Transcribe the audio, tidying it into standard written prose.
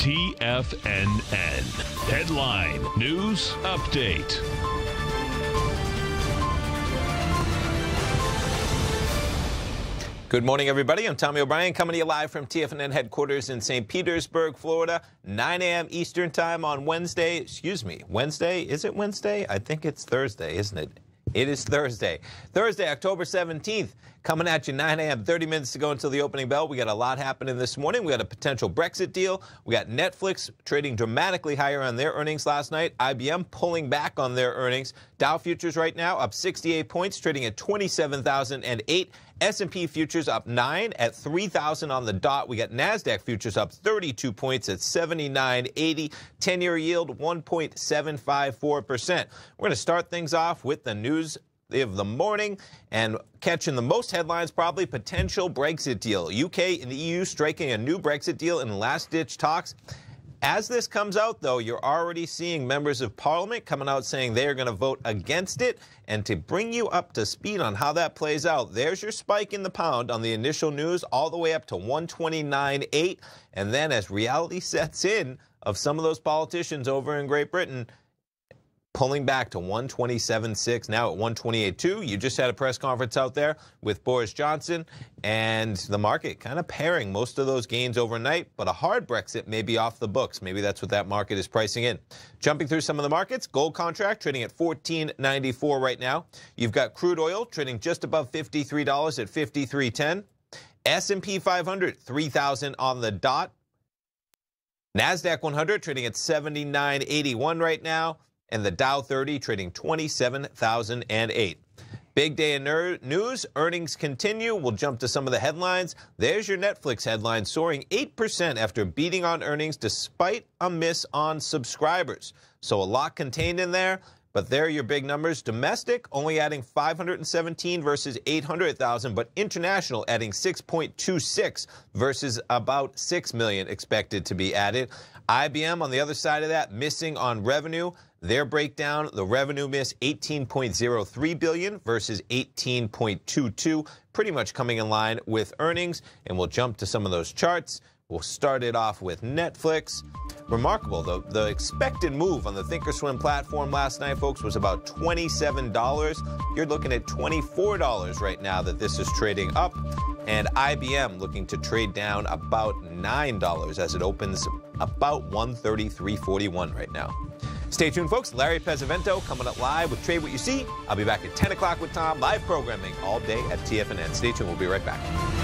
TFNN. Headline News Update. Good morning, everybody. I'm Tommy O'Brien coming to you live from TFNN headquarters in St. Petersburg, Florida, 9 a.m. Eastern time on Wednesday. Excuse me, Wednesday? Is it Wednesday? I think it's Thursday, isn't it? It is Thursday. Thursday, October 17th, coming at you 9 a.m., 30 minutes to go until the opening bell. We got a lot happening this morning. We got a potential Brexit deal. We got Netflix trading dramatically higher on their earnings last night. IBM pulling back on their earnings. Dow futures right now up 68 points, trading at 27,008. S&P futures up 9 at 3,000 on the dot. We got NASDAQ futures up 32 points at 79.80. 10-year yield 1.754%. We're going to start things off with the news of the morning and catching the most headlines probably, potential Brexit deal. UK and the EU striking a new Brexit deal in last-ditch talks. As this comes out, though, you're already seeing members of Parliament coming out saying they are going to vote against it. And to bring you up to speed on how that plays out, there's your spike in the pound on the initial news all the way up to 129.8. And then as reality sets in of some of those politicians over in Great Britain, pulling back to 127.6, now at 128.2. You just had a press conference out there with Boris Johnson, and the market kind of pairing most of those gains overnight, but a hard Brexit may be off the books. Maybe that's what that market is pricing in. Jumping through some of the markets, gold contract trading at $14.94 right now. You've got crude oil trading just above $53 at $53.10. S&P 500, 3,000 on the dot. NASDAQ 100 trading at $79.81 right now. And the Dow 30 trading 27,008. Big day in news, earnings continue. We'll jump to some of the headlines. There's your Netflix headline, soaring 8% after beating on earnings despite a miss on subscribers. So a lot contained in there, but there are your big numbers. Domestic only adding 517 versus 800,000, but international adding 6.26 versus about 6 million expected to be added. IBM on the other side of that, missing on revenue. Their breakdown, the revenue miss, $18.03 billion versus $18.22, pretty much coming in line with earnings. And we'll jump to some of those charts. We'll start it off with Netflix. Remarkable, the expected move on the Thinkorswim platform last night, folks, was about $27. You're looking at $24 right now that this is trading up. And IBM looking to trade down about $9 as it opens about $133.41 right now. Stay tuned, folks. Larry Pezzavento coming up live with Trade What You See. I'll be back at 10 o'clock with Tom, live programming all day at TFNN. Stay tuned. We'll be right back.